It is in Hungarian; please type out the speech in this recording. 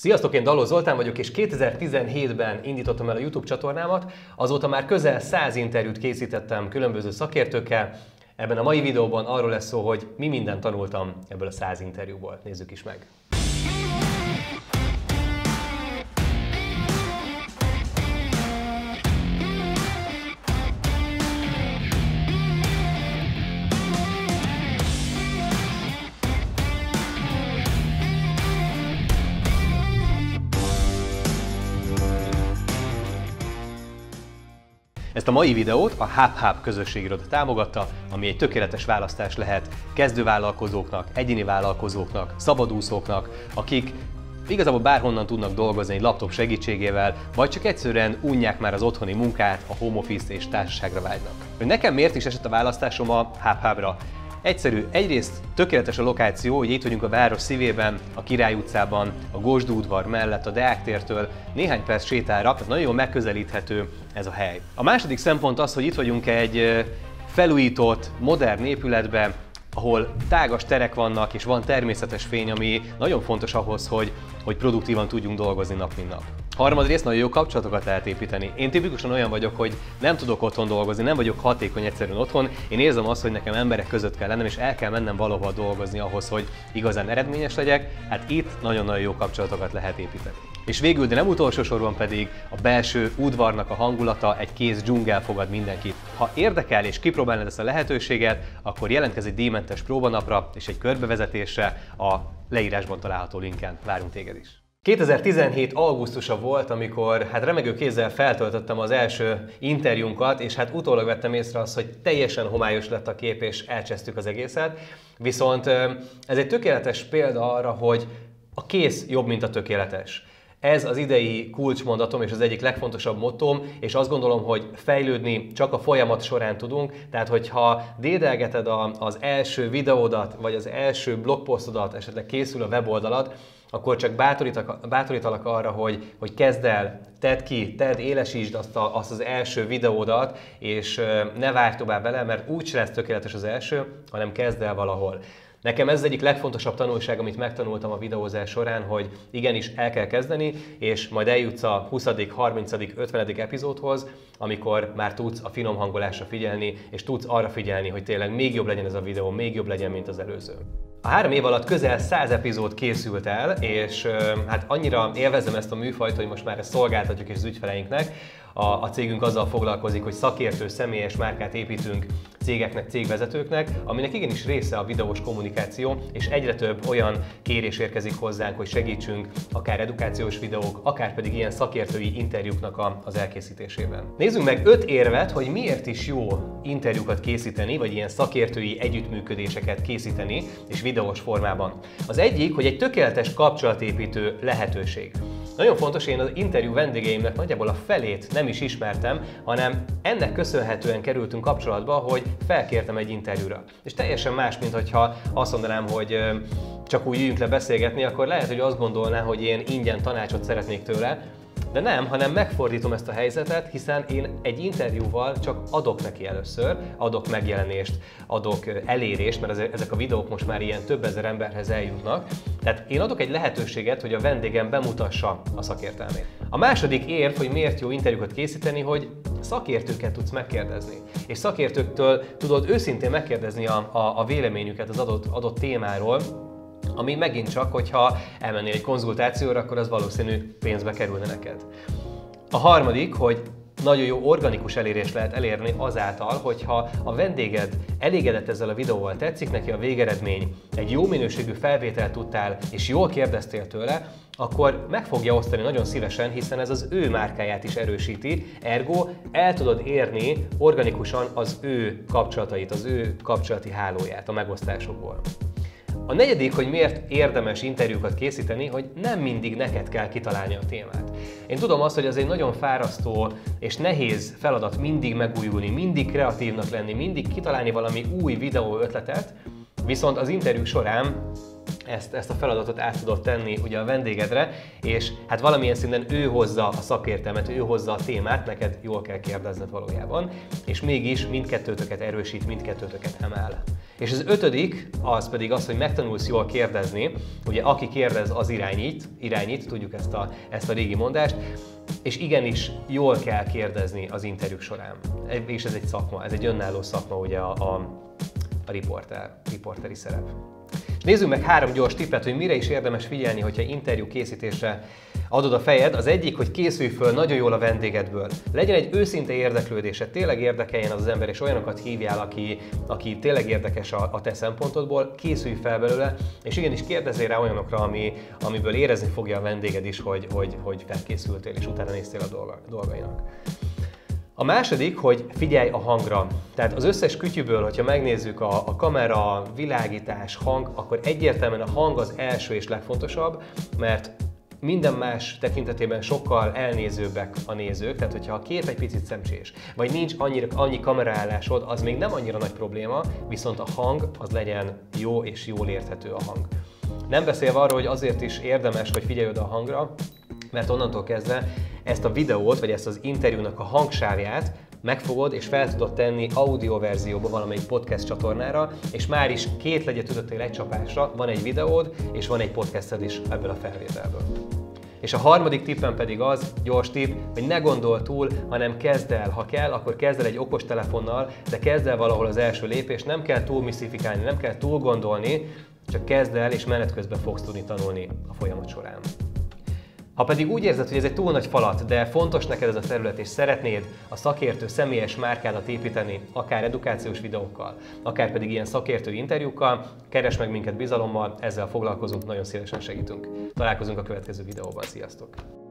Sziasztok, én Dallos Zoltán vagyok, és 2017-ben indítottam el a YouTube csatornámat, azóta már közel 100 interjút készítettem különböző szakértőkkel. Ebben a mai videóban arról lesz szó, hogy mi mindent tanultam ebből a 100 interjúból. Nézzük is meg! Ezt a mai videót a HubHub közösségiroda támogatta, ami egy tökéletes választás lehet kezdővállalkozóknak, egyéni vállalkozóknak, szabadúszóknak, akik igazából bárhonnan tudnak dolgozni egy laptop segítségével, vagy csak egyszerűen unják már az otthoni munkát, a home office és társaságra vágynak. Hogy nekem miért is esett a választásom a HubHubra? Egyszerű, egyrészt tökéletes a lokáció, hogy itt vagyunk a város szívében, a Király utcában, a Gozsdu udvar mellett, a Deáktértől néhány perc sétára, tehát nagyon jól megközelíthető ez a hely. A második szempont az, hogy itt vagyunk egy felújított, modern épületben, ahol tágas terek vannak és van természetes fény, ami nagyon fontos ahhoz, hogy produktívan tudjunk dolgozni nap mint nap. Harmadrészt nagyon jó kapcsolatokat lehet építeni. Én tipikusan olyan vagyok, hogy nem tudok otthon dolgozni, nem vagyok hatékony egyszerűen otthon. Én érzem azt, hogy nekem emberek között kell lennem, és el kell mennem valahol dolgozni ahhoz, hogy igazán eredményes legyek. Hát itt nagyon-nagyon jó kapcsolatokat lehet építeni. És végül, de nem utolsó sorban pedig a belső udvarnak a hangulata, egy kész dzsungel fogad mindenkit. Ha érdekel és kipróbálnád ezt a lehetőséget, akkor jelentkezz egy díjmentes próbanapra és egy körbevezetésre a leírásban található linken. Várunk téged is! 2017. augusztusa volt, amikor remegő kézzel feltöltöttem az első interjúnkat, és utólag vettem észre azt, hogy teljesen homályos lett a kép, és elcsesztük az egészet. Viszont ez egy tökéletes példa arra, hogy a kész jobb, mint a tökéletes. Ez az idei kulcsmondatom és az egyik legfontosabb mottóm, és azt gondolom, hogy fejlődni csak a folyamat során tudunk, tehát hogyha dédelgeted az első videódat, vagy az első blogposztodat, esetleg készül a weboldalad, akkor csak bátorítalak arra, hogy kezd el, tedd ki, élesítsd azt az első videódat, és ne várj tovább vele, mert úgyse lesz tökéletes az első, hanem kezd el valahol. Nekem ez az egyik legfontosabb tanulság, amit megtanultam a videózás során, hogy igenis el kell kezdeni, és majd eljutsz a 20., 30., 50. epizódhoz, amikor már tudsz a finom hangolásra figyelni, és tudsz arra figyelni, hogy tényleg még jobb legyen ez a videó, még jobb legyen, mint az előző. A 3 év alatt közel 100 epizód készült el, és annyira élvezem ezt a műfajt, hogy most már ezt szolgáltatjuk is az ügyfeleinknek. A cégünk azzal foglalkozik, hogy szakértő személyes márkát építünk cégeknek, cégvezetőknek, aminek igenis része a videós kommunikáció, és egyre több olyan kérés érkezik hozzánk, hogy segítsünk akár edukációs videók, akár pedig ilyen szakértői interjúknak az elkészítésében. Nézzünk meg 5 érvet, hogy miért is jó interjúkat készíteni, vagy ilyen szakértői együttműködéseket készíteni, és videós formában. Az egyik, hogy egy tökéletes kapcsolatépítő lehetőség. Nagyon fontos, én az interjú vendégeimnek nagyjából a felét nem is ismertem, hanem ennek köszönhetően kerültünk kapcsolatba, hogy felkértem egy interjúra. És teljesen más, mint hogyha azt mondanám, hogy csak úgy üljünk le beszélgetni, akkor lehet, hogy azt gondolná, hogy én ingyen tanácsot szeretnék tőle, de nem, hanem megfordítom ezt a helyzetet, hiszen én egy interjúval csak adok neki először, adok megjelenést, adok elérést, mert ezek a videók most már ilyen több ezer emberhez eljutnak. Tehát én adok egy lehetőséget, hogy a vendégem bemutassa a szakértelmét. A második érv, hogy miért jó interjúkat készíteni, hogy szakértőket tudsz megkérdezni. És szakértőktől tudod őszintén megkérdezni a véleményüket az adott témáról, ami megint csak, hogyha elmennél egy konzultációra, akkor az valószínű pénzbe kerülne neked. A harmadik, hogy nagyon jó organikus elérést lehet elérni azáltal, hogyha a vendéged elégedett ezzel a videóval, tetszik neki a végeredmény, egy jó minőségű felvételt tudtál és jól kérdeztél tőle, akkor meg fogja osztani nagyon szívesen, hiszen ez az ő márkáját is erősíti, ergo el tudod érni organikusan az ő kapcsolatait, az ő kapcsolati hálóját a megosztásokból. A negyedik, hogy miért érdemes interjúkat készíteni, hogy nem mindig neked kell kitalálni a témát. Én tudom azt, hogy ez egy nagyon fárasztó és nehéz feladat mindig megújulni, mindig kreatívnak lenni, mindig kitalálni valami új videó ötletet, viszont az interjú során ezt a feladatot át tudod tenni ugye a vendégedre, és hát valamilyen szinten ő hozza a szakértelmet, ő hozza a témát, neked jól kell kérdezned valójában, és mégis mindkettőtöket erősít, mindkettőtöket emel. És az ötödik, az pedig az, hogy megtanulsz jól kérdezni, ugye aki kérdez, az irányít, tudjuk ezt a régi mondást, és igenis jól kell kérdezni az interjúk során. És ez egy szakma, ez egy önálló szakma ugye a riporteri szerep. Nézzük meg 3 gyors tippet, hogy mire is érdemes figyelni, hogyha interjú készítésre adod a fejed. Az egyik, hogy készülj föl nagyon jól a vendégedből. Legyen egy őszinte érdeklődése, tényleg érdekeljen az ember, és olyanokat hívjál, aki tényleg érdekes a te szempontodból. Készülj fel belőle, és igenis kérdezzél rá olyanokra, amiből érezni fogja a vendéged is, hogy felkészültél, és utána néztél a dolgainak. A második, hogy figyelj a hangra. Tehát az összes kütyüből, hogyha megnézzük a kamera, világítás, hang, akkor egyértelműen a hang az első és legfontosabb, mert minden más tekintetében sokkal elnézőbbek a nézők, tehát hogyha a kép egy picit szemcsés, vagy nincs annyi kameraállásod, az még nem annyira nagy probléma, viszont a hang az legyen jó és jól érthető a hang. Nem beszélve arról, hogy azért is érdemes, hogy figyelj oda a hangra, mert onnantól kezdve ezt a videót, vagy ezt az interjúnak a hangsávját megfogod és fel tudod tenni audio verzióba valamelyik podcast csatornára, és már is két legyet ütöttél egy csapásra, van egy videód, és van egy podcasted is ebből a felvételből. És a harmadik tippem pedig az, gyors tipp, hogy ne gondolj túl, hanem kezd el. Ha kell, akkor kezd el egy okostelefonnal, de kezd el valahol az első lépés, nem kell túl misztifikálni, nem kell túl gondolni, csak kezd el, és menet közben fogsz tudni tanulni a folyamat során. Ha pedig úgy érzed, hogy ez egy túl nagy falat, de fontos neked ez a terület, és szeretnéd a szakértő személyes márkádat építeni, akár edukációs videókkal, akár pedig ilyen szakértő interjúkkal, keres meg minket bizalommal, ezzel foglalkozunk, nagyon szívesen segítünk. Találkozunk a következő videóban, sziasztok!